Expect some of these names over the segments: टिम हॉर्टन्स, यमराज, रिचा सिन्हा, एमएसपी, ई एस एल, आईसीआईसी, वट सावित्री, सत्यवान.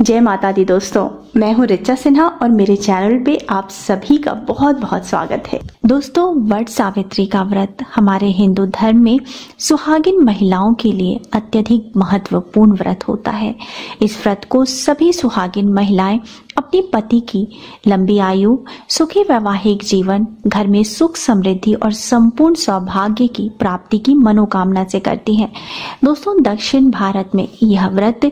जय माता दी दोस्तों, मैं हूँ रिचा सिन्हा और मेरे चैनल पे आप सभी का बहुत बहुत स्वागत है। दोस्तों, वट सावित्री का व्रत हमारे हिंदू धर्म में सुहागिन महिलाओं के लिए अत्यधिक महत्वपूर्ण व्रत होता है। इस व्रत को सभी सुहागिन महिलाएं अपने पति की लंबी आयु, सुखी वैवाहिक जीवन, घर में सुख समृद्धि और संपूर्ण सौभाग्य की प्राप्ति की मनोकामना से करती हैं। दोस्तों, दक्षिण भारत में यह व्रत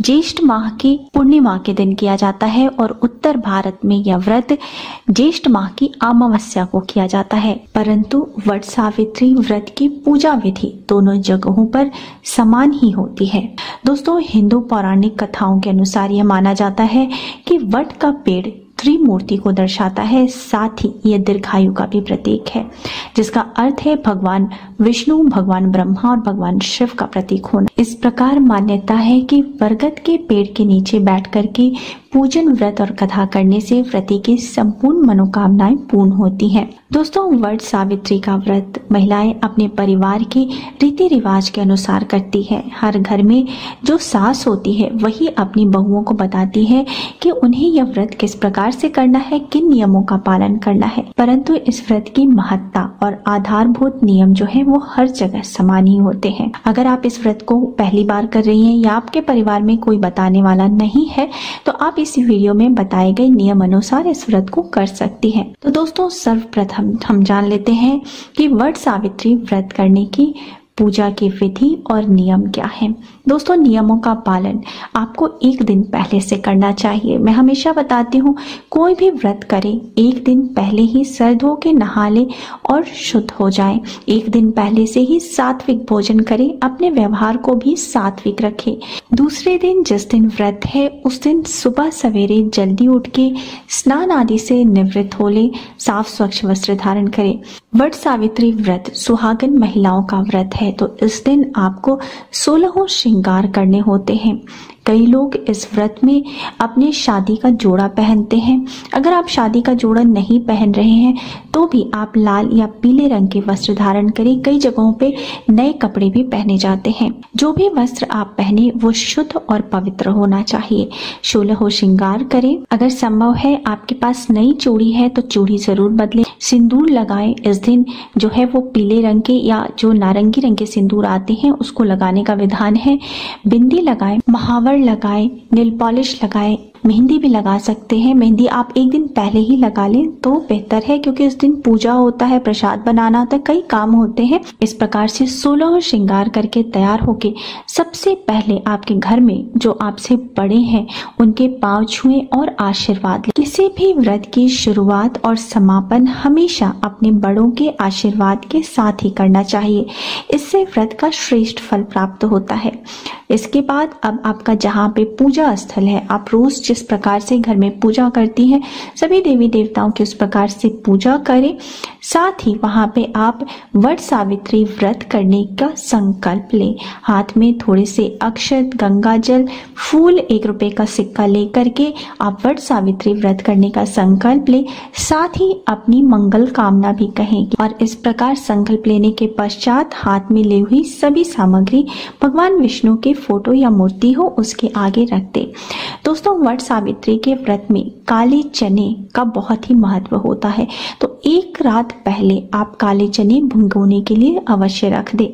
ज्येष्ठ माह की पूर्णिमा के दिन किया जाता है और उत्तर भारत में यह व्रत ज्येष्ठ माह की अमावस्या को किया जाता है। परंतु वट सावित्री व्रत की पूजा विधि दोनों जगहों पर समान ही होती है। दोस्तों, हिंदू पौराणिक कथाओं के अनुसार यह माना जाता है कि वट का पेड़ त्रिमूर्ति को दर्शाता है, साथ ही यह दीर्घायु का भी प्रतीक है, जिसका अर्थ है भगवान विष्णु, भगवान ब्रह्मा और भगवान शिव का प्रतीक होना। इस प्रकार मान्यता है कि बरगद के पेड़ के नीचे बैठ करके पूजन, व्रत और कथा करने से व्रती की संपूर्ण मनोकामनाएं पूर्ण होती हैं। दोस्तों, वट सावित्री का व्रत महिलाएं अपने परिवार के रीति रिवाज के अनुसार करती है। हर घर में जो सास होती है वही अपनी बहुओं को बताती है कि उन्हें यह व्रत किस प्रकार से करना है, किन नियमों का पालन करना है। परंतु इस व्रत की महत्ता और आधारभूत नियम जो है वो हर जगह समान ही होते हैं। अगर आप इस व्रत को पहली बार कर रही हैं या आपके परिवार में कोई बताने वाला नहीं है तो आप इस वीडियो में बताए गए नियम अनुसार इस व्रत को कर सकती हैं। तो दोस्तों, सर्वप्रथम हम जान लेते हैं कि वट सावित्री व्रत करने की पूजा की विधि और नियम क्या है। दोस्तों, नियमों का पालन आपको एक दिन पहले से करना चाहिए। मैं हमेशा बताती हूँ, कोई भी व्रत करे एक दिन पहले ही सर्द हो के नहा ले और शुद्ध हो जाए। एक दिन पहले से ही सात्विक भोजन करें, अपने व्यवहार को भी सात्विक रखें। दूसरे दिन जिस दिन व्रत है उस दिन सुबह सवेरे जल्दी उठ के स्नान आदि से निवृत्त हो ले, साफ स्वच्छ वस्त्र धारण करें। वट सावित्री व्रत सुहागन महिलाओं का व्रत है, तो इस दिन आपको 16 श्रृंगार करने होते हैं। कई लोग इस व्रत में अपने शादी का जोड़ा पहनते हैं। अगर आप शादी का जोड़ा नहीं पहन रहे हैं तो भी आप लाल या पीले रंग के वस्त्र धारण करें। कई जगहों पे नए कपड़े भी पहने जाते हैं। जो भी वस्त्र आप पहने वो शुद्ध और पवित्र होना चाहिए। 16 श्रृंगार करें। अगर संभव है आपके पास नई चूड़ी है तो चूड़ी जरूर बदलें। सिंदूर लगाएं। इस दिन जो है वो पीले रंग के या जो नारंगी रंग के सिंदूर आते हैं उसको लगाने का विधान है। बिंदी लगाएं, महावर लगाएं, नील पॉलिश लगाएं, मेहंदी भी लगा सकते हैं। मेहंदी आप एक दिन पहले ही लगा लें तो बेहतर है, क्योंकि इस दिन पूजा होता है, प्रसाद बनाना होता है, कई काम होते हैं। इस प्रकार से 16 श्रृंगार करके तैयार होके सबसे पहले आपके घर में जो आपसे बड़े हैं उनके पांव छुएं और आशीर्वाद लें। किसी भी व्रत की शुरुआत और समापन हमेशा अपने बड़ों के आशीर्वाद के साथ ही करना चाहिए। इससे व्रत का श्रेष्ठ फल प्राप्त होता है। इसके बाद अब आपका जहाँ पे पूजा स्थल है, आप रोज जिस प्रकार से घर में पूजा करती हैं सभी देवी देवताओं की उस प्रकार से पूजा करें। साथ ही वहां पे आप वट सावित्री व्रत करने का संकल्प लें। हाथ में थोड़े से अक्षत, गंगा जल, फूल, 1 रुपए का सिक्का लेकर के आप वट सावित्री व्रत करने का संकल्प लें। साथ ही अपनी मंगल कामना भी कहेंगे और इस प्रकार संकल्प लेने के पश्चात हाथ में ली हुई सभी सामग्री भगवान विष्णु के फोटो या मूर्ति हो उसके आगे रख दे। दोस्तों, वट सावित्री के व्रत में काले चने का बहुत ही महत्व होता है, तो एक रात पहले आप काले चने भिगोने के लिए अवश्य रख दें।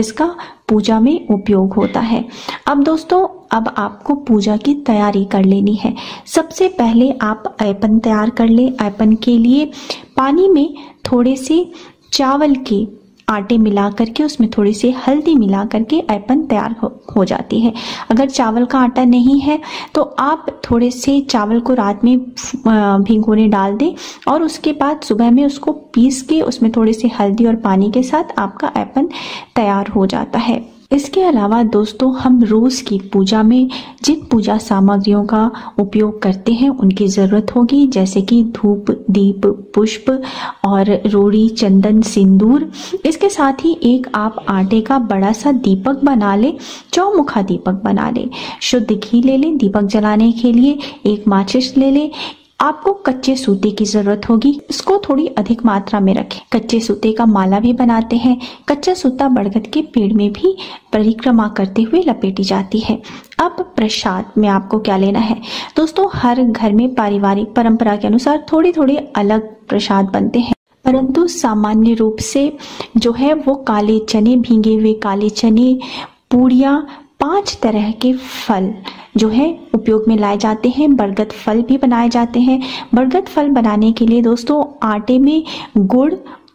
इसका पूजा में उपयोग होता है। अब दोस्तों, अब आपको पूजा की तैयारी कर लेनी है। सबसे पहले आप ऐपन तैयार कर लें। ऐपन के लिए पानी में थोड़े से चावल के आटे मिला करके उसमें थोड़ी सी हल्दी मिला करके ऐपन तैयार हो जाती है। अगर चावल का आटा नहीं है तो आप थोड़े से चावल को रात में भिगोने डाल दें और उसके बाद सुबह में उसको पीस के उसमें थोड़े से हल्दी और पानी के साथ आपका ऐपन तैयार हो जाता है। इसके अलावा दोस्तों, हम रोज़ की पूजा में जिन पूजा सामग्रियों का उपयोग करते हैं उनकी ज़रूरत होगी, जैसे कि धूप, दीप, पुष्प और रोड़ी, चंदन, सिंदूर। इसके साथ ही एक आप आटे का बड़ा सा दीपक बना लें, चौमुखा दीपक बना लें। शुद्ध घी ले लें दीपक जलाने के लिए, एक माचिस ले लें, आपको कच्चे सूते की जरूरत होगी, इसको थोड़ी अधिक मात्रा में रखें। कच्चे सूते का माला भी बनाते हैं। कच्चा सूता बरगद के पेड़ में भी परिक्रमा करते हुए लपेटी जाती है। अब प्रसाद में आपको क्या लेना है दोस्तों, हर घर में पारिवारिक परंपरा के अनुसार थोड़े थोड़े अलग प्रसाद बनते हैं, परंतु सामान्य रूप से जो है वो काले चने, भींगे हुए काले चने, पूड़ियाँ, 5 तरह के फल जो है उपयोग में लाए जाते हैं। बरगद फल भी बनाए जाते हैं। बरगद फल बनाने के लिए दोस्तों आटे में गुड़,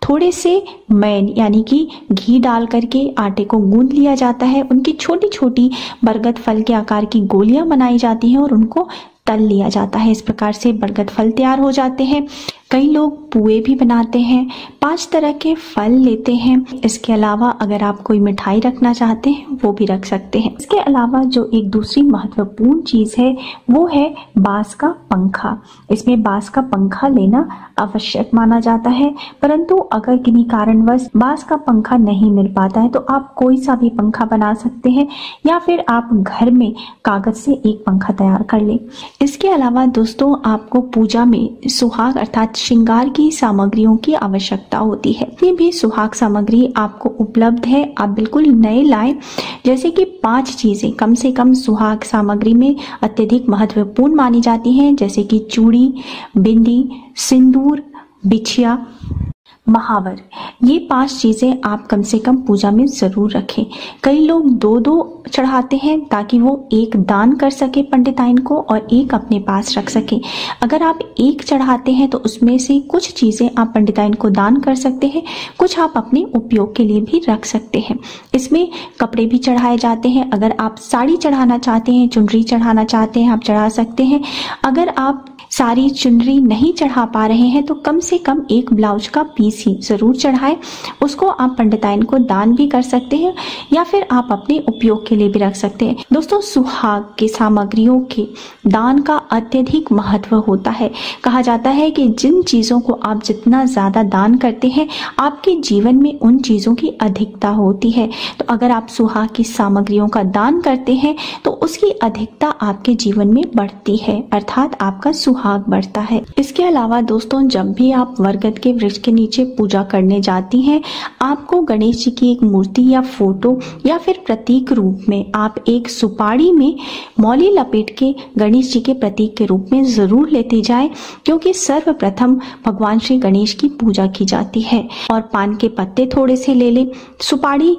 थोड़े से मैन यानी कि घी डाल करके आटे को गूंद लिया जाता है। उनकी छोटी छोटी बरगद फल के आकार की गोलियां बनाई जाती हैं और उनको तल लिया जाता है। इस प्रकार से बरगद फल तैयार हो जाते हैं। कई लोग पुए भी बनाते हैं। 5 तरह के फल लेते हैं। इसके अलावा अगर आप कोई मिठाई रखना चाहते हैं वो भी रख सकते हैं। इसके अलावा जो एक दूसरी महत्वपूर्ण चीज़ है वो है बांस का पंखा। इसमें बांस का पंखा लेना आवश्यक माना जाता है, परंतु अगर किसी कारणवश बांस का पंखा नहीं मिल पाता है तो आप कोई सा भी पंखा बना सकते हैं या फिर आप घर में कागज से एक पंखा तैयार कर लें। इसके अलावा दोस्तों आपको पूजा में सुहाग अर्थात श्रृंगार की सामग्रियों की आवश्यकता होती है। ये भी सुहाग सामग्री आपको उपलब्ध है, आप बिल्कुल नए लाएं। जैसे कि 5 चीजें कम से कम सुहाग सामग्री में अत्यधिक महत्वपूर्ण मानी जाती हैं, जैसे कि चूड़ी, बिंदी, सिंदूर, बिछिया, महावर। ये 5 चीज़ें आप कम से कम पूजा में ज़रूर रखें। कई लोग 2-2 चढ़ाते हैं ताकि वो एक दान कर सके पंडिताइन को और एक अपने पास रख सके। अगर आप एक चढ़ाते हैं तो उसमें से कुछ चीज़ें आप पंडिताइन को दान कर सकते हैं, कुछ आप अपने उपयोग के लिए भी रख सकते हैं। इसमें कपड़े भी चढ़ाए जाते हैं। अगर आप साड़ी चढ़ाना चाहते हैं, चुनरी चढ़ाना चाहते हैं, आप चढ़ा सकते हैं। अगर आप साड़ी चुनरी नहीं चढ़ा पा रहे हैं तो कम से कम एक ब्लाउज का पीस जरूर चढ़ाएं, उसको आप पंडिताइन को दान भी कर सकते हैं या फिर आप अपने उपयोग के लिए भी रख सकते हैं। दोस्तों सुहाग के सामग्रियों के दान का अत्यधिक महत्व होता है। कहा जाता है कि जिन चीजों को आप जितना ज्यादा दान करते हैं आपके जीवन में उन चीजों की अधिकता होती है। तो अगर आप सुहाग की सामग्रियों का दान करते हैं तो उसकी अधिकता आपके जीवन में बढ़ती है, अर्थात आपका सुहाग बढ़ता है। इसके अलावा दोस्तों जब भी आप बरगद के वृक्ष के नीचे पूजा करने जाती हैं, आपको गणेश जी की एक मूर्ति या फोटो या फिर प्रतीक रूप में आप एक सुपारी में मौली लपेट के गणेश जी के प्रतीक के रूप में जरूर लेते जाएं, क्योंकि सर्वप्रथम भगवान श्री गणेश की पूजा की जाती है। और पान के पत्ते थोड़े से ले लें, सुपारी,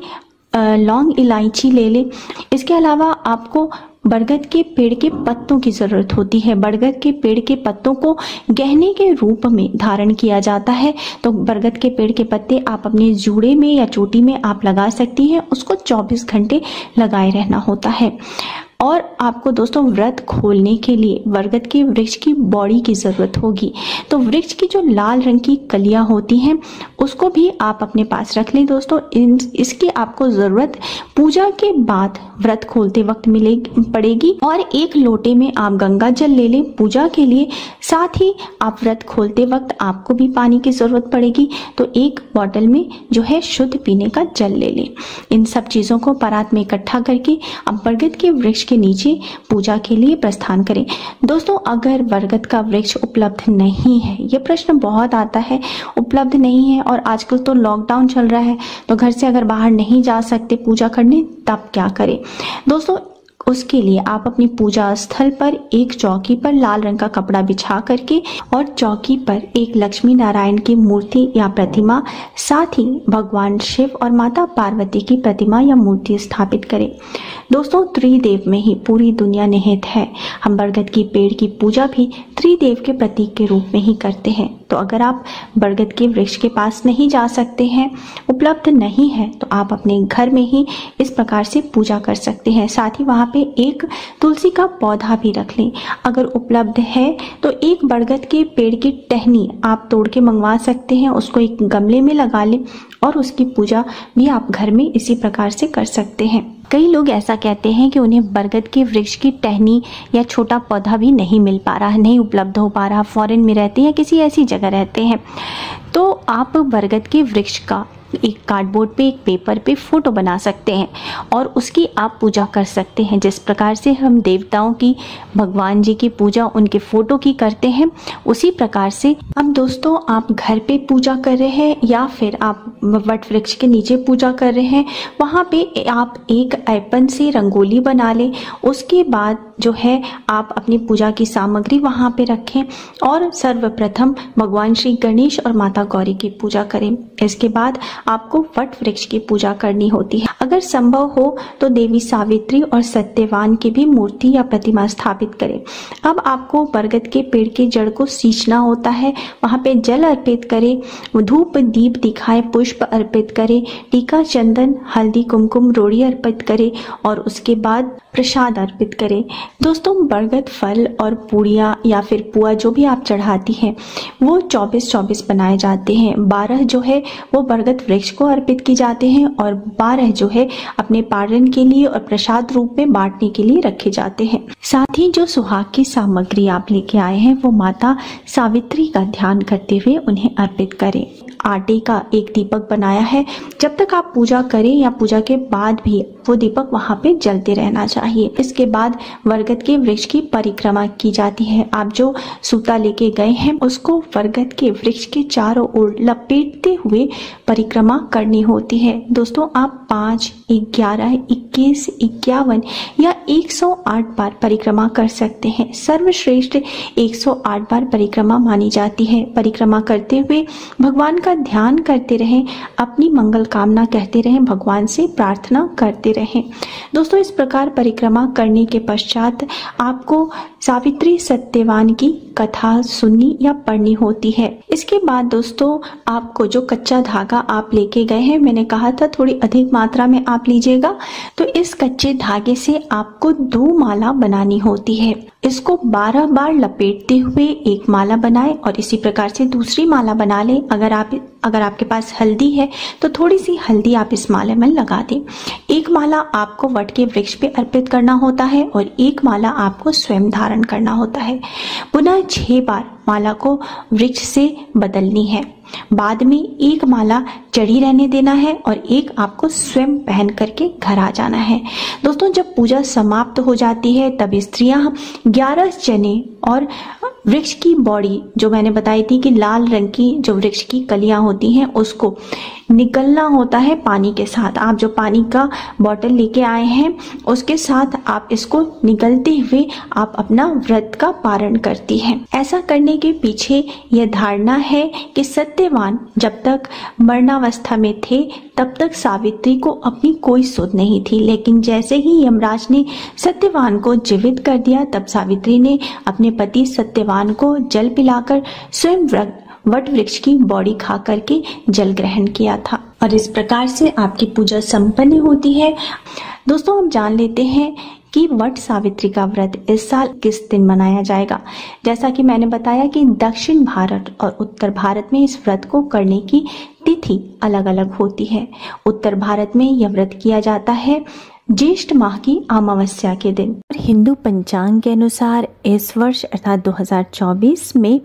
लौंग, इलायची ले लें। इसके अलावा आपको बरगद के पेड़ के पत्तों की ज़रूरत होती है। बरगद के पेड़ के पत्तों को गहने के रूप में धारण किया जाता है, तो बरगद के पेड़ के पत्ते आप अपने जूड़े में या चोटी में आप लगा सकती हैं। उसको 24 घंटे लगाए रहना होता है। और आपको दोस्तों व्रत खोलने के लिए बरगद के वृक्ष की बॉडी की ज़रूरत होगी, तो वृक्ष की जो लाल रंग की कलियां होती हैं उसको भी आप अपने पास रख लें। दोस्तों इसकी आपको ज़रूरत पूजा के बाद व्रत खोलते वक्त पड़ेगी। और एक लोटे में आप गंगा जल ले लें पूजा के लिए, साथ ही आप व्रत खोलते वक्त आपको भी पानी की ज़रूरत पड़ेगी, तो एक बॉटल में जो है शुद्ध पीने का जल ले लें। इन सब चीज़ों को परात में इकट्ठा करके आप बरगद के वृक्ष के नीचे पूजा के लिए प्रस्थान करें। दोस्तों अगर बरगद का वृक्ष उपलब्ध नहीं है, ये प्रश्न बहुत आता है, उपलब्ध नहीं है, और आजकल तो लॉकडाउन चल रहा है, तो घर से अगर बाहर नहीं जा सकते पूजा करने, तब क्या करें दोस्तों, उसके लिए आप अपनी पूजा स्थल पर एक चौकी पर लाल रंग का कपड़ा बिछा करके और चौकी पर एक लक्ष्मी नारायण की मूर्ति या प्रतिमा, साथ ही भगवान शिव और माता पार्वती की प्रतिमा या मूर्ति स्थापित करें। दोस्तों त्रिदेव में ही पूरी दुनिया निहित है। हम बरगद की पेड़ की पूजा भी त्रिदेव के प्रतीक के रूप में ही करते हैं। तो अगर आप बरगद के वृक्ष के पास नहीं जा सकते हैं, उपलब्ध नहीं है, तो आप अपने घर में ही इस प्रकार से पूजा कर सकते हैं। साथ ही वहाँ पे एक तुलसी का पौधा भी रख लें। अगर उपलब्ध है तो एक बरगद के पेड़ की टहनी आप तोड़ के मंगवा सकते हैं, उसको एक गमले में लगा लें और उसकी पूजा भी आप घर में इसी प्रकार से कर सकते हैं। कई लोग ऐसा कहते हैं कि उन्हें बरगद के वृक्ष की टहनी या छोटा पौधा भी नहीं मिल पा रहा, नहीं उपलब्ध हो पा रहा, फॉरेन में रहते हैं, किसी ऐसी जगह रहते हैं, तो आप बरगद के वृक्ष का एक कार्डबोर्ड पे, एक पेपर पे फोटो बना सकते हैं और उसकी आप पूजा कर सकते हैं। जिस प्रकार से हम देवताओं की, भगवान जी की पूजा उनके फोटो की करते हैं, उसी प्रकार से अब दोस्तों आप घर पे पूजा कर रहे हैं या फिर आप वट वृक्ष के नीचे पूजा कर रहे हैं, वहाँ पे आप एक ऐपन से रंगोली बना लें। उसके बाद जो है आप अपनी पूजा की सामग्री वहाँ पे रखें और सर्वप्रथम भगवान श्री गणेश और माता गौरी की पूजा करें। इसके बाद आपको वट वृक्ष की पूजा करनी होती है। अगर संभव हो तो देवी सावित्री और सत्यवान की भी मूर्ति या प्रतिमा स्थापित करें। अब आपको बरगद के पेड़ के जड़ को सींचना होता है, वहाँ पे जल अर्पित करें, धूप दीप दिखाएं, पुष्प अर्पित करें, टीका चंदन हल्दी कुमकुम रोड़ी अर्पित करें और उसके बाद प्रसाद अर्पित करें। दोस्तों बरगद फल और पूड़िया या फिर पुआ जो भी आप चढ़ाती हैं वो 24-24 बनाए जाते हैं। 12 जो है वो बरगद वृक्ष को अर्पित की जाते हैं और 12 जो है अपने पारण के लिए और प्रसाद रूप में बांटने के लिए रखे जाते हैं। साथ ही जो सुहाग की सामग्री आप लेके आए हैं वो माता सावित्री का ध्यान करते हुए उन्हें अर्पित करें। आटे का एक दीपक बनाया है, जब तक आप पूजा करें या पूजा के बाद भी वो दीपक वहाँ पे जलते रहना चाहिए। इसके बाद बरगद के वृक्ष की परिक्रमा की जाती है। आप जो सूता लेके गए हैं उसको बरगद के वृक्ष के चारों ओर लपेटते हुए परिक्रमा करनी होती है। दोस्तों आप 5, 11, 21, 51 या 108 बार परिक्रमा कर सकते हैं। सर्वश्रेष्ठ 108 बार परिक्रमा मानी जाती है। परिक्रमा करते हुए भगवान का ध्यान करते रहें, अपनी मंगल कामना कहते रहें, भगवान से प्रार्थना करते रहें। दोस्तों इस प्रकार परिक्रमा करने के पश्चात आपको सावित्री सत्यवान की कथा सुननी या पढ़नी होती है। इसके बाद दोस्तों आपको जो कच्चा धागा आप लेके गए हैं, मैंने कहा था थोड़ी अधिक मात्रा में आप लीजिएगा, तो इस कच्चे धागे से आपको 2 माला बनानी होती है। इसको 12 बार लपेटते हुए एक माला बनाएं और इसी प्रकार से दूसरी माला बना लें। अगर आपके पास हल्दी है तो थोड़ी सी हल्दी आप इस माला में लगा दें। एक माला आपको वट के वृक्ष पे अर्पित करना होता है और एक माला आपको स्वयं धारण करना होता है। पुनः 6 बार माला को वृक्ष से बदलनी है। बाद में एक माला चढ़ी रहने देना है और एक आपको स्वयं पहन करके घर आ जाना है। दोस्तों जब पूजा समाप्त हो जाती है तब स्त्रियां 11 चने और वृक्ष की बॉडी, जो मैंने बताई थी कि लाल रंग की जो वृक्ष की कलियां होती हैं, उसको निकलना होता है पानी के साथ। आप जो पानी का बॉटल लेके आए हैं उसके साथ आप इसको निकलते हुए आप अपना व्रत का पारण करती हैं। ऐसा करने के पीछे यह धारणा है कि सत्यवान जब तक मरणावस्था में थे तब तक सावित्री को अपनी कोई सुध नहीं थी, लेकिन जैसे ही यमराज ने सत्यवान को जीवित कर दिया तब सावित्री ने अपने पति सत्यवान को जल पिलाकर स्वयं वट वृक्ष की बॉडी खा करके जल ग्रहण किया था। और इस प्रकार से आपकी पूजा संपन्न होती है। दोस्तों हम जान लेते हैं कि वट सावित्री का व्रत इस साल किस दिन मनाया जाएगा। जैसा कि मैंने बताया कि दक्षिण भारत और उत्तर भारत में इस व्रत को करने की तिथि अलग अलग होती है। उत्तर भारत में यह व्रत किया जाता है ज्येष्ठ माह की अमावस्या के दिन। हिंदू पंचांग के अनुसार इस वर्ष अर्थात 2024 में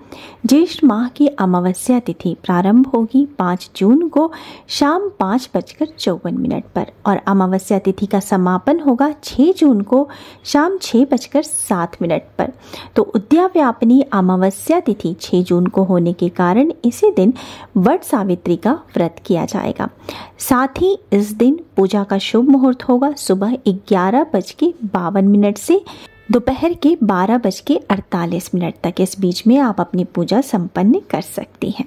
ज्येष्ठ माह की अमावस्या तिथि प्रारंभ होगी 5 जून को शाम 5:54 पर और अमावस्या तिथि का समापन होगा 6 जून को शाम 6:07 पर। तो उद्याव्यापनी अमावस्या तिथि 6 जून को होने के कारण इसी दिन वट सावित्री का व्रत किया जाएगा। साथ ही इस दिन पूजा का शुभ मुहूर्त होगा सुबह 11:52 से दोपहर के 12:48 तक। इस बीच में आप अपनी पूजा संपन्न कर सकती हैं।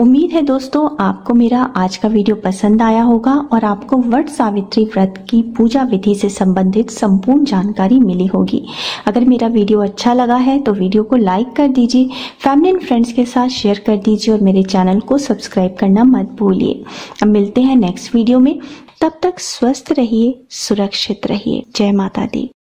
उम्मीद है दोस्तों आपको मेरा आज का वीडियो पसंद आया होगा और आपको वट सावित्री व्रत की पूजा विधि से संबंधित संपूर्ण जानकारी मिली होगी। अगर मेरा वीडियो अच्छा लगा है तो वीडियो को लाइक कर दीजिए, फैमिली एंड फ्रेंड्स के साथ शेयर कर दीजिए और मेरे चैनल को सब्सक्राइब करना मत भूलिए। अब मिलते हैं नेक्स्ट वीडियो में, तब तक स्वस्थ रहिए, सुरक्षित रहिए। जय माता दी।